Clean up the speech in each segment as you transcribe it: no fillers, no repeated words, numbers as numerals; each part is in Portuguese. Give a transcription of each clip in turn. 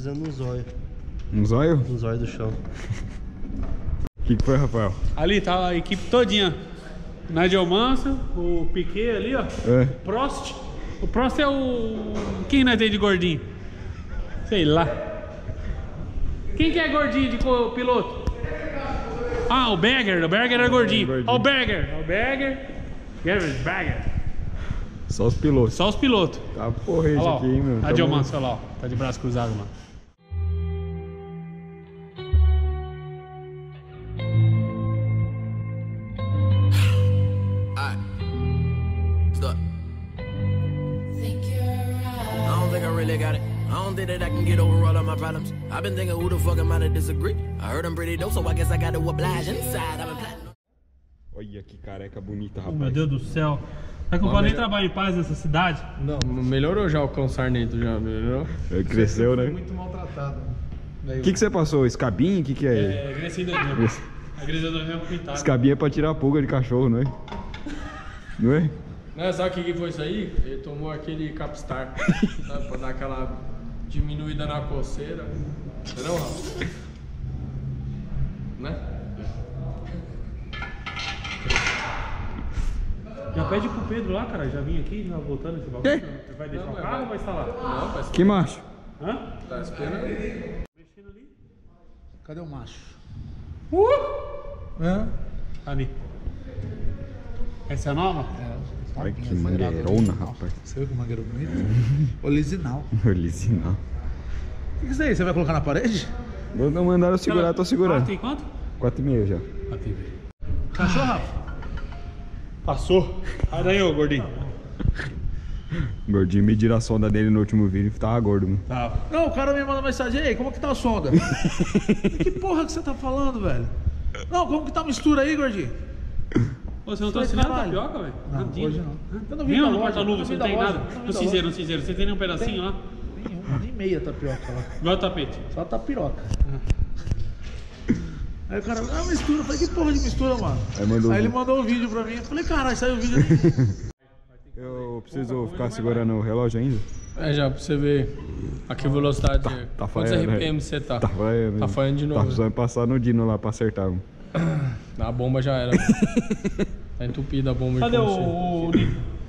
pisando num zóio. Um zóio? Um zóio do chão. O que foi, Rafael? Ali tá a equipe todinha. Nigel Manso, o Piquet ali, ó. É. Prost. O Prost é o... Quem nós tem de gordinho? Sei lá. Quem que é gordinho de piloto? Ah, o Berger. O Berger é gordinho. Ó, o Berger. O Berger. Só os pilotos. Só os pilotos. Tá porrete aqui, hein, meu. Nigel Manso, olha lá, ó. Tá de braço cruzado, mano. That I can get over all of my problems. I've been thinking who the fuck am I to disagree? I heard I'm pretty dope, so I guess I got to oblige inside. Olha que careca bonita, rapaz. Oh, meu Deus do céu. Será que eu posso nem trabalhar em paz nessa cidade? Não, melhorou já o cão sarnento, já melhorou? Ele cresceu, né? Muito maltratado. O que você passou? Escabinho? O que que é? É, agressador. Agressador mesmo pintado. Escabinho é pra tirar a pulga de cachorro, não é? Não é? Não, sabe o que foi isso aí? Ele tomou aquele Capstar, sabe? Pra dar aquela diminuída na coceira. Entendeu, Rafa? Né? Já pede pro Pedro lá, cara. Já vim aqui, já voltando esse bagulho. Você vai deixar o carro ou vai instalar? Não, vai. Que macho? Hã? Tá esperando ali. Mexendo ali. Cadê o macho? É. Ali. Essa é a nova? É. Olha que mangueirona, rapaz. Você viu que mangueiro bonito? Olisinal. Olisinal. O que é isso aí? Você vai colocar na parede? Não mandaram eu segurar, eu tô segurando. Tem quanto? 4,5 já. 4,5. Passou, Rafa? Passou. Aranhou, gordinho. Gordinho mediu a sonda dele no último vídeo, tava gordo, mano. Tava. Não, o cara me manda mensagem aí, como que tá a sonda? Que porra que você tá falando, velho? Não, como que tá a mistura aí, gordinho? Você não tá assinando tapioca, velho? Não, hoje não. Eu não vi nenhum no porta-luva, você não tem nada. No cinzeiro, você tem nenhum pedacinho lá? Nem meia tapioca lá. Igual o tapete. Só tapiroca. Aí o cara, ah, mistura. Eu falei, que porra de mistura, mano? Aí ele mandou um vídeo pra mim. Eu falei, caralho, saiu o vídeo ali. Eu preciso ficar segurando o relógio ainda? É, já, pra você ver a que velocidade. Tá falhando, quantos RPM você tá? Tá falhando de novo. Tá precisando passar no Dino lá pra acertar, mano. A bomba já era. Tá entupida a bomba. Cadê o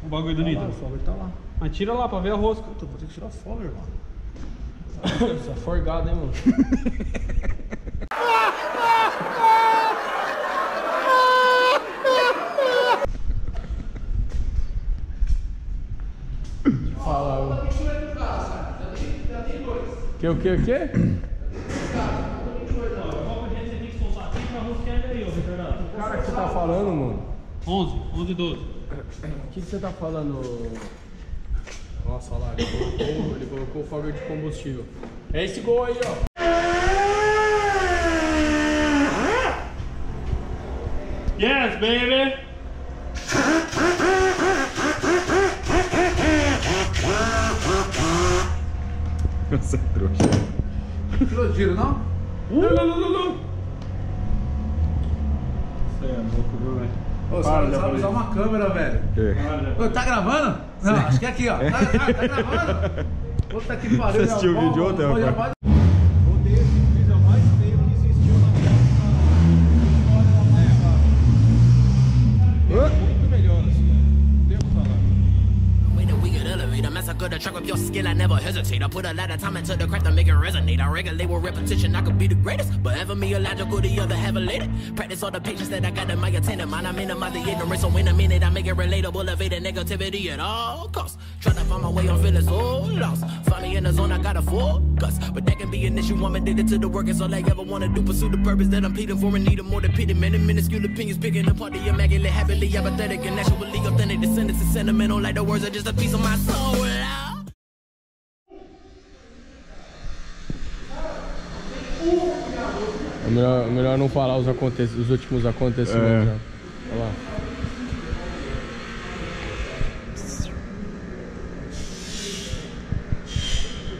bagulho do Nitro? O fogger tá lá. Mas tira lá pra ver a rosca. Puta, vou ter que tirar o fogger, mano. Isso é forgado, hein, mano. Fala, eu. Que? O cara que você tá falando, mano? 11 e 12. O que você tá falando? Nossa, olha lá, ele colocou o fogger de combustível. É esse gol aí, ó. Yes, baby! Nossa, trouxa. Não tirou tiro, não? Não. É louco, viu, velho? Ô, você sabe usar uma câmera, velho. Ô, tá gravando? Não, acho que é aqui, ó. Tá gravando? Puta que pariu. Você assistiu o vídeo ontem, rapaz? Odeio esse vídeo, é o mais feio que existiu na minha vida. Muito melhor, assim. Devo falar. É melhor não falar os últimos acontecimentos. É. Olha lá.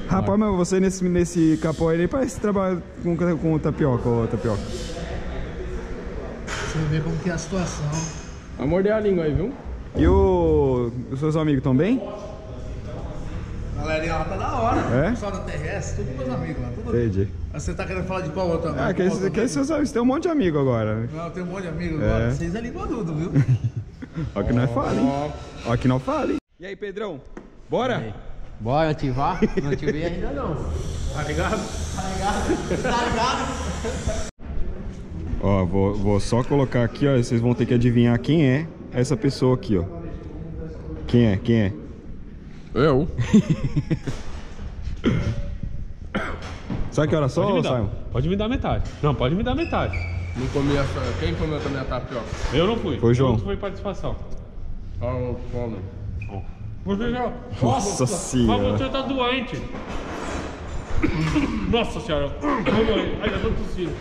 Rapaz, mas você nesse capô aí parece que trabalha com tapioca, ó, tapioca. Você vê como que é a situação. Vai morder a língua aí, viu? E os seus amigos estão bem? Galerinha, ela tá da hora. É? O pessoal da TRS, todos meus amigos lá. Entendi. Você tá querendo falar de qual outro amigo? Ah, que é seus amigos? Você tem um monte de amigo agora. Não, tem um monte de amigo agora. Vocês é ligodudo, viu? Ó que nós fala, hein? Ó que não fala, hein? E aí, Pedrão? Bora? Aí. Bora ativar? Não ativei ainda não. Tá ligado? Tá ligado? Tá ligado? Ó, vou só colocar aqui, ó. Vocês vão ter que adivinhar quem é essa pessoa aqui, ó. Quem é? Quem é? Eu. Sabe que hora só, pode me dar, Simon? Pode me dar metade. Não, pode me dar metade. Não comi a... Quem comeu também a tapioca? Eu não fui. Foi o João. Não foi participação. Olha o Paulo. Você já... Nossa senhora. Mas você tá doente. Nossa senhora. Ai, já tô tossindo.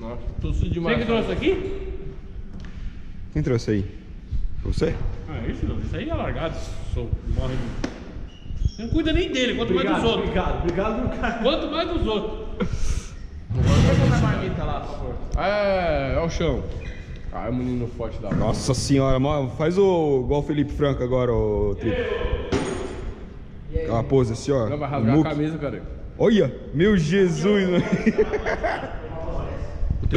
Nossa, tossi demais. Quem que trouxe aqui? Quem trouxe aí? Você? Ah, isso não. Isso aí é largado. Morre de... Não cuida nem dele, quanto obrigado, mais dos outros. Obrigado do cara. Quanto mais dos outros. Vai a marmita lá, por favor. É, olha o chão. Ah, é um menino forte da mão. Nossa senhora, faz o igual o Felipe Franco agora, o Trip. Aquela pose assim, ó. Não, vai rasgar a camisa, cara. Olha, meu Jesus, mano.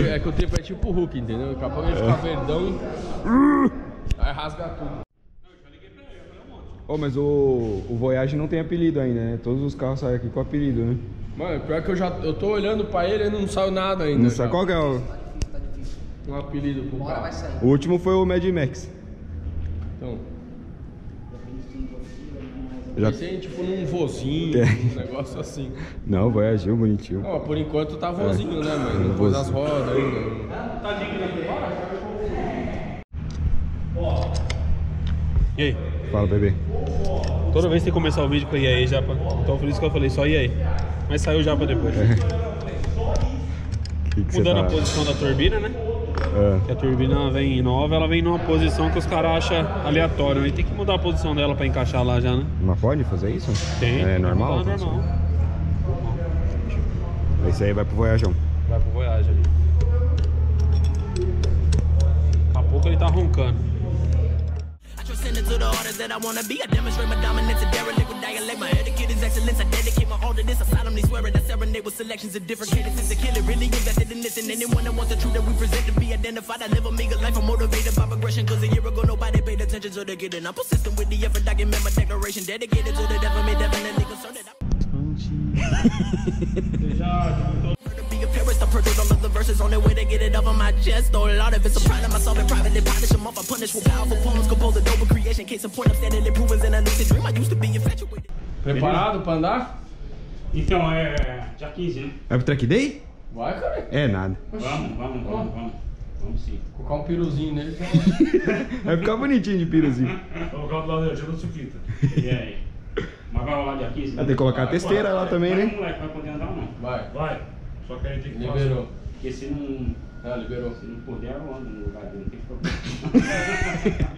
É que o Trip é tipo o Hulk, entendeu? Daqui a pouco ele fica verdão e... Aí rasga tudo. Não, eu já liguei pra ele, eu falei um monte. Oh, mas o Voyage não tem apelido ainda, né? Todos os carros saem aqui com apelido, né? Mano, pior que eu tô olhando pra ele e não saiu nada ainda. Não sabe qual que é o... Tá difícil, tá difícil. Um apelido pro cara. Vai sair. O último foi o Mad Max. Então... Já tem tipo num vozinho, um negócio assim. Não, Voyage, bonitinho. Não, por enquanto tá vozinho, né, mano? Não pôs as rodas ainda. Ah, tá digno agora? E aí? Fala, bebê. Toda vez que começar o vídeo com e aí, Japa. Então por isso que eu falei só e aí. Mas saiu o Japa depois. É. Que mudando a posição da turbina, né? É. Porque a turbina vem nova, ela vem numa posição que os caras acham aleatória. Aí tem que mudar a posição dela pra encaixar lá já, né? Não pode fazer isso? Tem. É normal? É normal. Esse aí vai pro Voyage, João. Vai pro Voyage ali. Daqui a pouco ele tá roncando. Preparado pra andar? Então é dia 15, né? Vai pro track day? Vai, cara. É nada. Vamos sim. Colocar um piruzinho nele. Vai ficar bonitinho de piruzinho. Colocar do lado do suquita. E aí? Mas vai lá dia 15. Né? Tem que colocar a testeira lá também, né? Moleque, vai poder andar ou não? Vai. Só que a gente tem que liberou. Porque se não. Ah, liberou. Se não puder, eu ando no lugar dele. Tem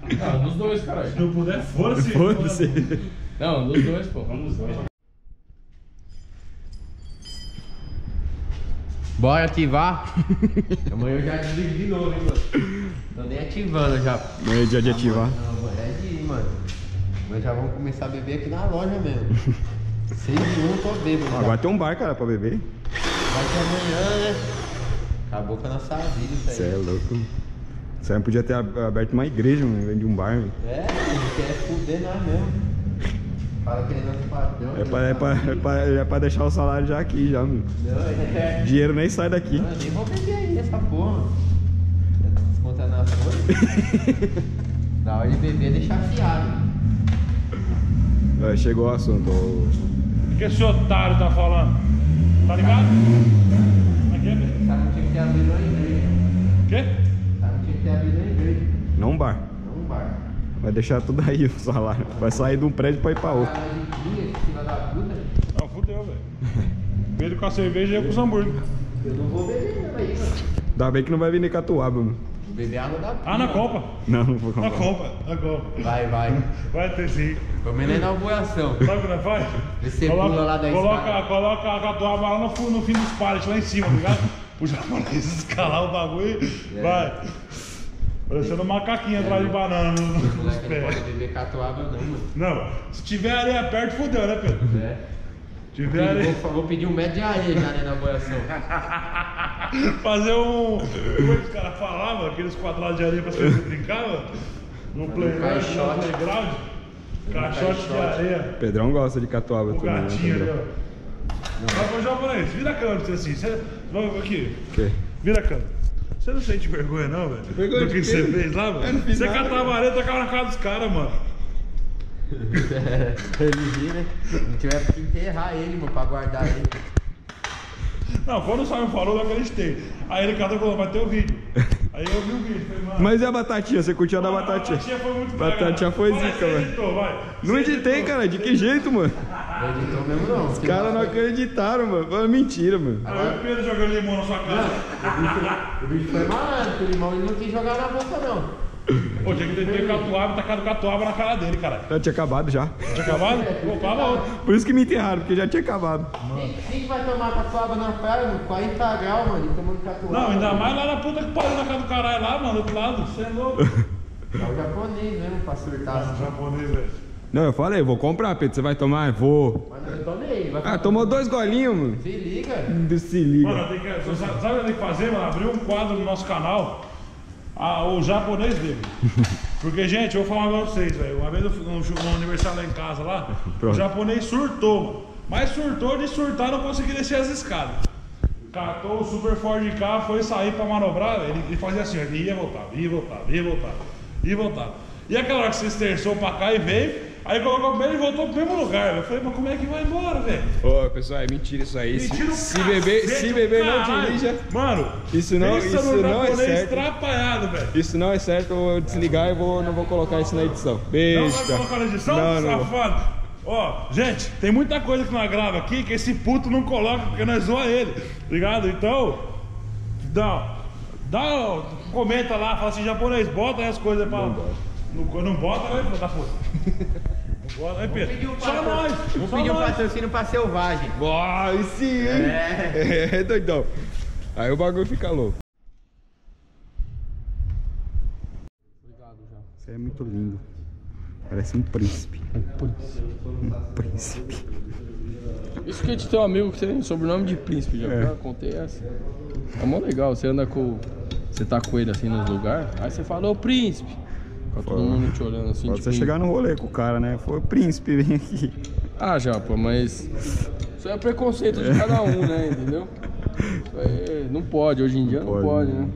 que ficar. Não, dos dois, caralho. Se não puder, força. Foda-se. Não, dos dois, pô. Vamos dos dois. Bora ativar. Amanhã eu já desligo de novo, hein, mano. Tô nem ativando já. Amanhã é dia de ativar. Não, amanhã é de ir, mano. Mas já vamos começar a beber aqui na loja mesmo. 6 de 1, tô bêbado. Agora tem um bar, cara, pra beber. Vai que amanhã, né? Acabou com a nossa vida, isso aí. Você é louco. Você podia ter aberto uma igreja, mano, em vez de um bar, velho. É, ele quer fuder nós mesmo. Fala que ele não é padrão. É pra deixar o salário já aqui, já, mano. Não, dinheiro nem sai daqui. Não, eu nem vou beber aí essa porra. Já tá descontando as coisas. Na hora de beber, deixar fiado. Chegou o assunto. O que esse otário tá falando? Tá ligado? Aqui é mesmo. Sabe que tinha que ter abrido uma igreja. O quê? Sabe que tinha que ter abrido uma igreja. Não um bar. Não um bar. Vai deixar tudo aí o salário. Vai sair de um prédio pra ir pra outro. Ah, fudeu, velho. Medo com a cerveja e eu com os hambúrguer. Eu não vou beber nada aí, mano. Ainda bem que não vai vir nem Catuaba, mano. Vou beber água da... Ah, na Copa? Não, não vou comprar. Na Copa. Vai. Vai ter sim. Pelo menos na inauguração. Sabe o que nós faz? Você pula lá da escala. Coloca a Catuaba lá no fim dos pallets, lá em cima, tá ligado? O japonês escalar o bagulho e vai. Parecendo um macaquinho atrás de banana nos pés. Não pode beber catuaba não, mano. Não, se tiver areia perto, fudeu, né, Pedro? É. Vou pedir um metro de areia já na inauguração. Fazer um... Como é que os caras falavam? Aqueles quadrados de areia pra você brincar, mano? No playground, no underground. Caixote de areia. Pedrão gosta de catuaba também. O gatinho ali, ó. Mas, japonês, vira a câmera pra você assim. Você... Aqui. Okay. Vira a câmera. Você não sente vergonha, não, velho? Vergonha do que você fez lá, mano? Você catava areia e tacava na cara dos caras, mano. Ele né? Não tiver que enterrar ele, mano, pra guardar ele. Não, quando o Sábio falou, eu acreditei. Aí ele catou e falou, vai ter o vídeo. Aí eu vi o vídeo, falei, mano. Mas e a batatinha? Você curtiu a da batatinha? A batatinha foi muito boa. Batatinha foi zica, velho. Não editei, cara. De que jeito, mano? Não editou mesmo, não. Os caras não acreditaram, mano. Foi mentira, mano. Aí o Pedro jogando limão na sua cara. O bicho foi malandro, o limão ele não quis jogar na boca, não. Pô, tinha que ter catuaba, tacado catuaba na cara dele, cara. Já tinha acabado já. Tinha acabado? Pô, fala outro. Por isso que me enterraram, porque já tinha acabado. Quem que vai tomar catuaba na praia, mano? 40 graus, mano, e tomando catuaba. Não, ainda mais lá na puta que pariu na casa do caralho lá, mano, do outro lado. Você é louco. É o japonês mesmo pra surtar. É o japonês, velho. Não, eu falei, vou comprar, Pedro. Você vai tomar? Vou. Mas não, eu tomei. Vai tomou 2 golinhos, mano. Se liga. Se liga. Mano, tem que, sabe o que tem que fazer, mano? Abrir um quadro no nosso canal. Ah, o japonês dele. Porque, gente, eu vou falar agora pra vocês, velho. Uma vez eu fui num aniversário lá em casa, lá, pronto. O japonês surtou, mano. Mas surtou de surtar, não conseguiu descer as escadas. Catou o Super Ford de carro, foi sair pra manobrar, velho. Ele fazia assim, ele ia voltar, ia voltar, ia voltar, ia voltar. E aquela hora que se esterçou pra cá e veio, aí colocou o bem e voltou pro mesmo lugar, velho. Eu falei, mas como é que vai embora, velho? Ô, pessoal, é mentira isso aí. Mentira se beber não dirija. Mano, isso não é certo. Velho. Isso não é certo, eu vou desligar e não vou colocar isso na edição. Beijo. Não vai colocar na edição? Não, safado. Ó, gente, tem muita coisa que nós grava aqui que esse puto não coloca porque nós zoa ele. Ligado? Então, comenta lá, fala assim, japonês, bota aí as coisas pra... Não bota, vai botar foda. Aí, Pedro, vamos pedir um patrocínio pra Selvagem. Vai sim, hein? É doidão. Aí o bagulho fica louco. Obrigado, João. Você é muito lindo. Parece um príncipe. Um príncipe. Isso que a gente tem um amigo que tem sobrenome de príncipe, já contei essa. É mó legal, você anda com... Você tá com ele assim nos lugares, aí você fala, ô príncipe. Tá todo mundo te olhando assim. Pode tipo, você chegar no rolê com o cara, né? Foi o príncipe, vem aqui. Ah, Japa, mas isso é preconceito de cada um, né? Entendeu? Isso aí não pode, hoje em dia não pode, né?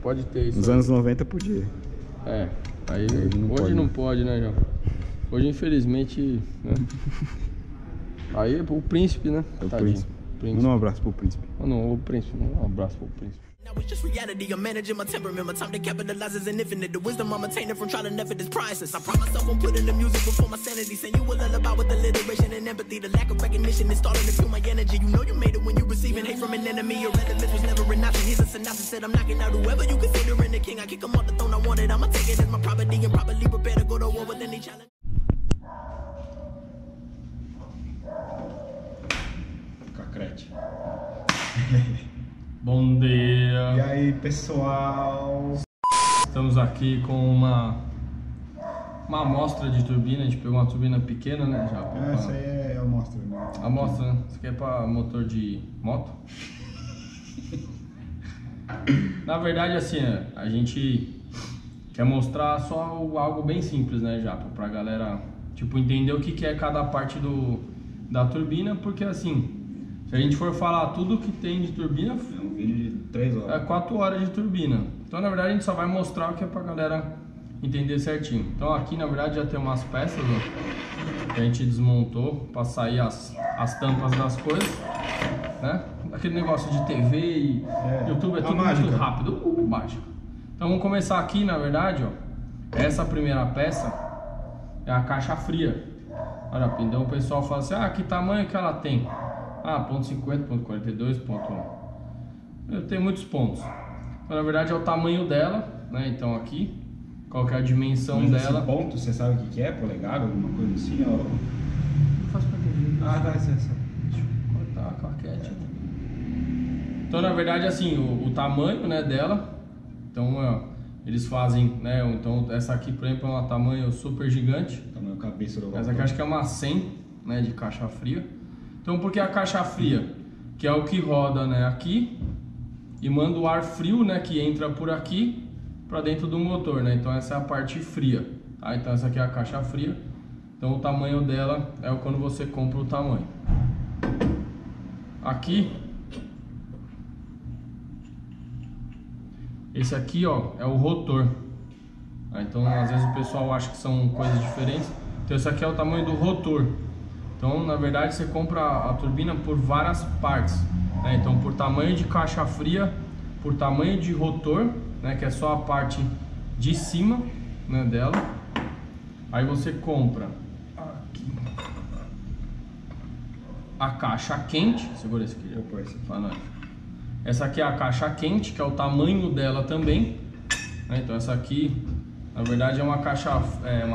Pode ter isso. Nos anos 90 podia. É, aí hoje não pode, né, Japa? Hoje, infelizmente, né? Aí é pro príncipe, né? É o príncipe. Manda um abraço pro príncipe. Não, o príncipe, manda um abraço pro príncipe. Now it's just reality, I'm managing my temperament. My time to capitalize is infinite. The wisdom I'm attaining from trying to never this priceless. I promise I won't put in the music before my sanity. Saying you will lullaby with alliteration and empathy. The lack of recognition is starting to fuel my energy. You know you made it when you receiving hate from an enemy. Your relevance was never an option. Here's a synopsis that I'm knocking out whoever you considering the king. I kick him off the throne I wanted. I'ma take it as my property and properly prepare to go to war with any challenge. Cacrete. Bom dia! E aí, pessoal? Estamos aqui com uma amostra de turbina. A gente pegou uma turbina pequena, né? Essa aí é a amostra. A amostra, né? Isso aqui é para motor de moto. Na verdade, assim, a gente quer mostrar só algo bem simples, né, Japa? Pra galera, tipo, entender o que é cada parte da turbina, porque assim... Se a gente for falar tudo que tem de turbina, é um vídeo de 3 horas. É 4 horas de turbina. Então, na verdade, a gente só vai mostrar o que é pra galera entender certinho. Então, aqui, na verdade, já tem umas peças, ó, que a gente desmontou pra sair as tampas das coisas, né? Aquele negócio de TV e YouTube é tudo muito rápido. Mágica. Então, vamos começar aqui, na verdade, ó. Essa primeira peça é a caixa fria. Olha, então o pessoal fala assim, ah, que tamanho que ela tem? Ah, ponto 50, ponto 42, ponto 1. Tem muitos pontos. Então, na verdade, é o tamanho dela, né? Então, aqui, qual que é a dimensão dela. Esse ponto, você sabe o que é? Polegada, alguma coisa assim? Ou... Eu faço pra entender. Ah, tá, essa. Deixa eu cortar a claquete. Então, na verdade, assim, o tamanho, né, dela. Então, eles fazem, né? Então essa aqui, por exemplo, é um tamanho super gigante. Tamanho cabeça do Essa aqui acho que é uma 100, né, de caixa fria. Então porque a caixa fria, que é o que roda, né, aqui e manda o ar frio, né, que entra por aqui para dentro do motor, né? Então essa é a parte fria. Tá? Então essa aqui é a caixa fria. Então o tamanho dela é quando você compra o tamanho. Aqui, esse aqui, ó, é o rotor. Tá? Então às vezes o pessoal acha que são coisas diferentes. Então esse aqui é o tamanho do rotor. Então na verdade você compra a turbina por várias partes. Né? Então por tamanho de caixa fria, por tamanho de rotor, né, que é só a parte de cima, né, dela. Aí você compra aqui a caixa quente. Segura esse aqui, essa aqui é a caixa quente, que é o tamanho dela também, né? Então essa aqui na verdade é uma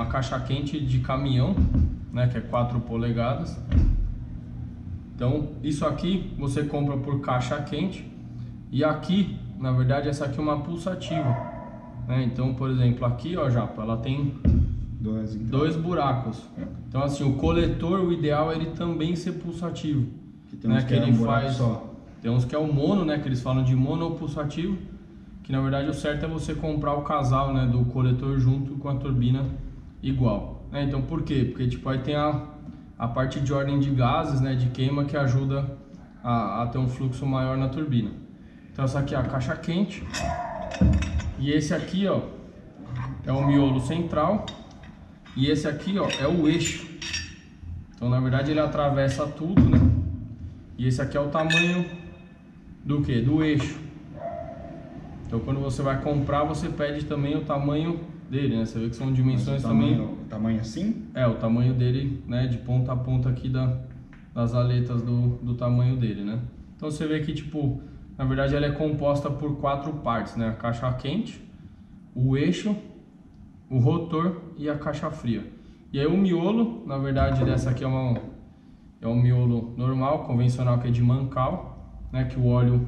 caixa quente de caminhão, né, que é 4 polegadas. Então isso aqui você compra por caixa quente. E aqui na verdade essa aqui é uma pulsativa, né? Então por exemplo aqui, ó, Japo, ela tem dois buracos. Então assim, o coletor, o ideal é ele também ser pulsativo, que tem, né, uns que ele faz só. Tem uns que é o mono, né, que eles falam de monopulsativo, que na verdade o certo é você comprar o casal, né, do coletor junto com a turbina igual, né? Então por quê? Porque tipo aí tem a parte de ordem de gases, né, de queima, que ajuda a ter um fluxo maior na turbina. Então essa aqui é a caixa quente. E esse aqui, ó, é o miolo central. E esse aqui, ó, é o eixo. Então na verdade ele atravessa tudo, né? E esse aqui é o tamanho do quê? Do eixo. Então quando você vai comprar, você pede também o tamanho dele, né? Você vê que são dimensões também. O tamanho assim? É, o tamanho dele, né? De ponta a ponta aqui das aletas do tamanho dele, né? Então você vê que tipo, na verdade ela é composta por 4 partes, né? A caixa quente, o eixo, o rotor e a caixa fria. E aí o miolo, na verdade, dessa aqui é um miolo normal, convencional, que é de mancal, né? Que o óleo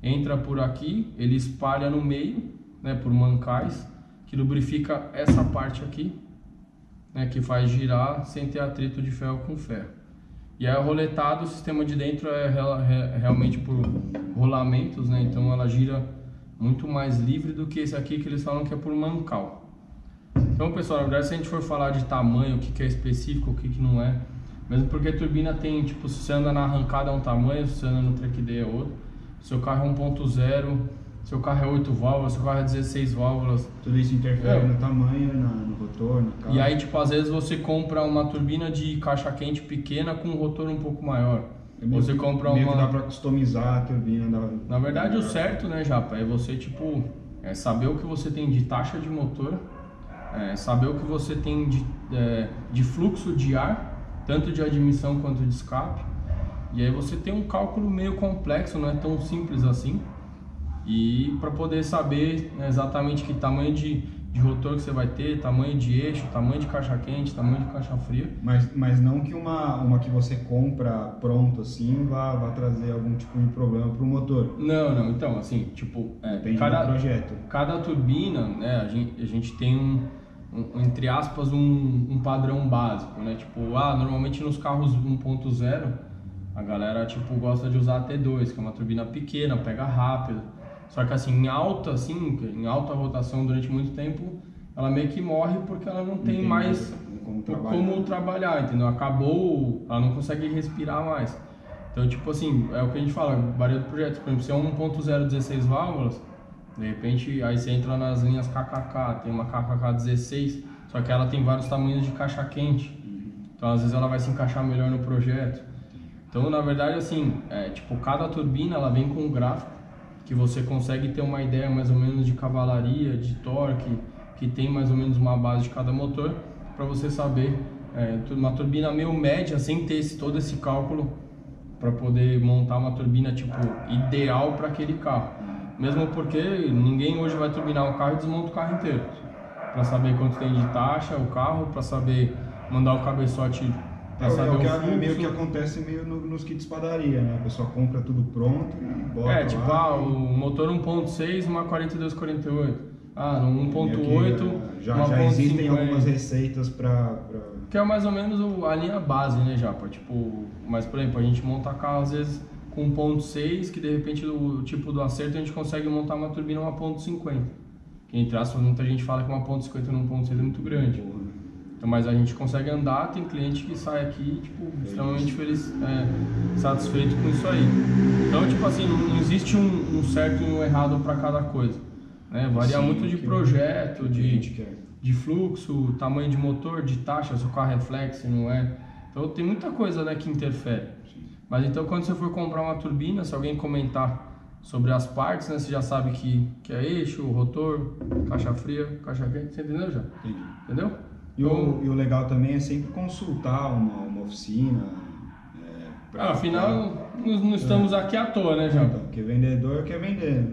entra por aqui, ele espalha no meio, né? Por mancais, que lubrifica essa parte aqui, né? Que faz girar sem ter atrito de ferro com ferro. E aí o roletado, o sistema de dentro é realmente por rolamentos, né? Então ela gira muito mais livre do que esse aqui que eles falam que é por mancal. Então pessoal, na verdade se a gente for falar de tamanho, o que é específico, o que não é, mesmo porque a turbina tem, tipo, se você anda na arrancada é um tamanho, se você anda no track day é outro, seu carro é 1.0, seu carro é 8 válvulas, seu carro é 16 válvulas. Tudo isso interfere no tamanho, no rotor, no carro. E aí, tipo, às vezes você compra uma turbina de caixa quente pequena com um rotor um pouco maior. Você compra uma... dá pra customizar a turbina. Na verdade o certo, né, Japa, é você, tipo, é saber o que você tem de taxa de motor. É saber o que você tem de fluxo de ar, tanto de admissão quanto de escape. E aí você tem um cálculo meio complexo, não é tão simples assim. E para poder saber, né, exatamente que tamanho de rotor que você vai ter, tamanho de eixo, tamanho de caixa quente, tamanho de caixa fria. Mas não que uma que você compra pronto assim vá trazer algum tipo de problema para o motor. Não, então assim, tipo, depende do projeto. Cada turbina, né, a gente tem um entre aspas, um padrão básico, né? Tipo, normalmente nos carros 1.0 a galera, tipo, gosta de usar a T2, que é uma turbina pequena, pega rápido. Só que assim, em alta rotação durante muito tempo, ela meio que morre porque ela não tem mais como trabalhar, entendeu? Acabou, ela não consegue respirar mais. Então, tipo assim, é o que a gente fala, varia do projeto. Por exemplo, se é 1.0 16 válvulas, de repente aí você entra nas linhas KKK, tem uma KKK 16, só que ela tem vários tamanhos de caixa quente. Então, às vezes ela vai se encaixar melhor no projeto. Então, na verdade, assim, tipo, cada turbina ela vem com um gráfico que você consegue ter uma ideia mais ou menos de cavalaria, de torque, que tem mais ou menos uma base de cada motor, para você saber, uma turbina meio média, sem ter todo esse cálculo, para poder montar uma turbina, tipo, ideal para aquele carro. Mesmo porque ninguém hoje vai turbinar um carro e desmonta o carro inteiro, para saber quanto tem de taxa o carro, para saber mandar o cabeçote. É meio que acontece meio nos kits padaria, né? A pessoa compra tudo pronto e bota lá. Tipo, o motor 1.6, uma 4248. Ah, no 1.8. Já existem algumas receitas pra... Que é mais ou menos a linha base, né, Japa? Tipo, mas, por exemplo, a gente monta carro às vezes com 1.6, que de repente o tipo do acerto a gente consegue montar uma turbina 1.50. Que em traço, muita gente fala que 1.50 no 1.6 é muito grande. Então, mas a gente consegue andar, tem cliente que sai aqui, tipo, extremamente feliz, satisfeito com isso aí. Então, tipo assim, não existe um certo e um errado para cada coisa, né? Varia muito de projeto, de fluxo, tamanho de motor, de taxa, se o carro é flex, não é. Então, tem muita coisa, né, que interfere. Mas então, quando você for comprar uma turbina, se alguém comentar sobre as partes, né, você já sabe que é eixo, rotor, caixa fria, caixa quente, você entendeu já? Entendi. Entendeu? E o legal também é sempre consultar uma oficina. Afinal, não estamos aqui à toa, né, João? Então, porque vendedor quer vender.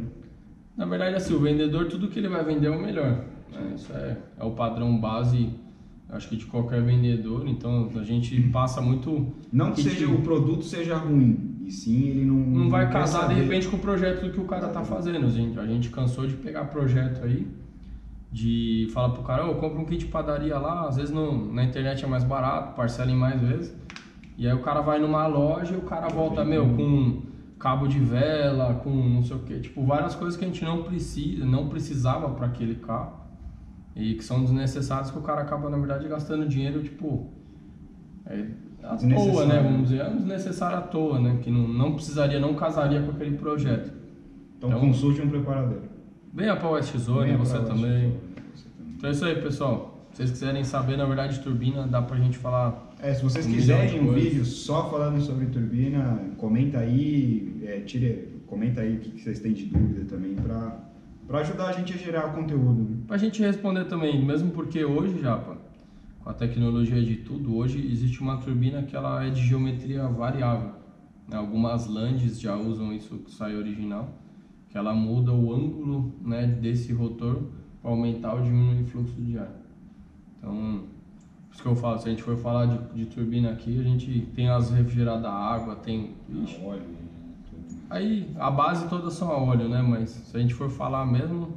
Na verdade, assim, o vendedor, tudo que ele vai vender é o melhor. Né? Isso é o padrão base, acho que de qualquer vendedor. Então, a gente passa muito... Não que seja o produto seja ruim, e sim ele não vai casar, saber, de repente, com o projeto que o cara tá fazendo. A gente cansou de pegar projeto aí. De falar pro cara, compra um kit de padaria lá, às vezes na internet é mais barato, parcela em mais vezes. E aí o cara vai numa loja e o cara volta, com cabo de vela, com não sei o que. Tipo, várias coisas que a gente não precisava para aquele carro. E que são desnecessárias, que o cara acaba, na verdade, gastando dinheiro, tipo... à toa, né? Vamos dizer, é desnecessário à toa, né? Que não precisaria, não casaria com aquele projeto. Então consulte um preparador. Venha para o West Zone, você também. Então é isso aí, pessoal. Se vocês quiserem saber, na verdade, turbina, dá pra gente falar. Se vocês quiserem um vídeo só falando sobre turbina, comenta aí, comenta aí o que vocês têm de dúvida também, pra ajudar a gente a gerar o conteúdo. Né? Pra gente responder também, mesmo porque hoje, Japa, com a tecnologia de tudo, hoje existe uma turbina que ela é de geometria variável. Né? Algumas Landes já usam isso, que sai original. Que ela muda o ângulo, né, desse rotor para aumentar ou diminuir o fluxo de ar. Então, por isso que eu falo, se a gente for falar de turbina aqui, a gente tem as refrigeradas a água, tem óleo. Aí a base toda são a óleo, né? Mas se a gente for falar mesmo,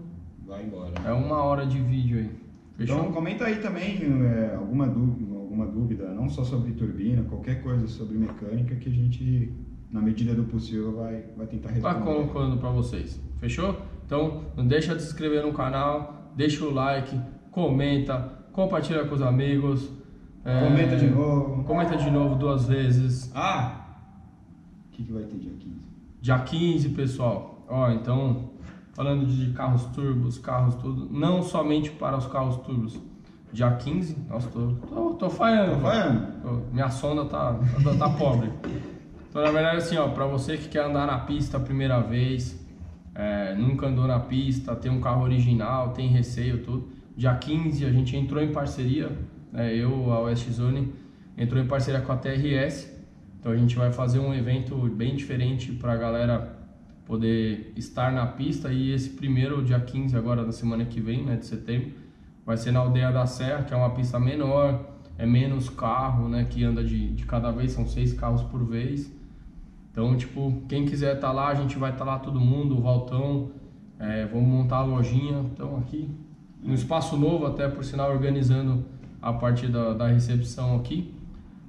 vai embora. É uma hora de vídeo aí. Fechou? Então comenta aí também alguma dúvida, não só sobre turbina, qualquer coisa sobre mecânica que a gente, na medida do possível, vai tentar responder. Tá colocando para vocês, fechou? Então, não deixa de se inscrever no canal, deixa o like, comenta, compartilha com os amigos. Comenta de novo. Comenta de novo 2 vezes. O que vai ter dia 15? Dia 15, pessoal. Então, falando de carros turbos, carros tudo, não somente para os carros turbos. Dia 15, nossa, tô falhando. Minha sonda tá pobre. Então, na verdade, assim, para você que quer andar na pista a primeira vez, nunca andou na pista, tem um carro original, tem receio, tudo. Dia 15 a gente entrou em parceria, a West Zone entrou em parceria com a TRS. Então a gente vai fazer um evento bem diferente para a galera poder estar na pista. E esse primeiro, dia 15, agora da semana que vem, de setembro, vai ser na Aldeia da Serra, que é uma pista menor, é menos carro, né, que anda de cada vez, são 6 carros por vez. Então, tipo, quem quiser estar lá, a gente vai estar lá, todo mundo, o Valtão, vamos montar a lojinha. Então, aqui, no espaço novo, até por sinal, organizando a parte da recepção aqui.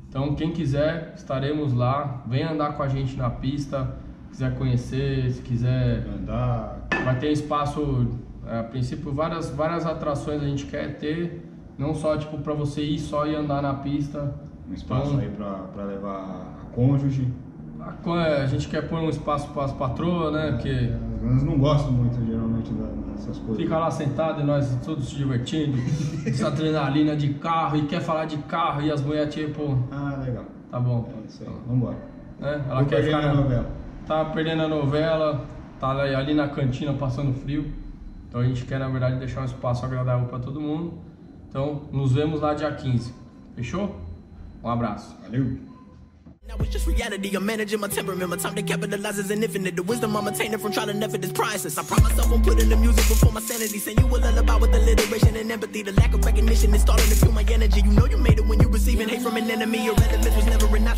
Então, quem quiser, estaremos lá, vem andar com a gente na pista, quiser conhecer, se quiser andar. Vai ter espaço, a princípio, várias atrações a gente quer ter, não só, tipo, para você ir só e andar na pista. Um espaço aí para levar a cônjuge. A gente quer pôr um espaço para as patroas, né? Porque elas não gostam muito, geralmente, dessas coisas. Fica lá sentado e nós todos se divertindo, essa adrenalina de carro, e quer falar de carro, e as mulheres tipo... legal. Tá bom. É isso aí, então, vambora. Ela quer ficar na novela. Tá perdendo a novela, tá ali na cantina passando frio. Então a gente quer, na verdade, deixar um espaço agradável para todo mundo. Então, nos vemos lá dia 15. Fechou? Um abraço. Valeu. Now it's just reality, I'm managing my temperament, my time to capitalize is an infinite, the wisdom I'm attaining from trying to never this priceless, I promise I won't put in the music before my sanity, send you a lullaby with alliteration and empathy, the lack of recognition is starting to feel my energy, you know you made it when you receiving hate from an enemy, irrelevance was never enough.